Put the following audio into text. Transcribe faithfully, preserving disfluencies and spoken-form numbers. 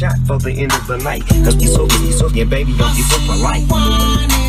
shot for the end of the night. Cause we so, we so, yeah, baby, don't be so polite.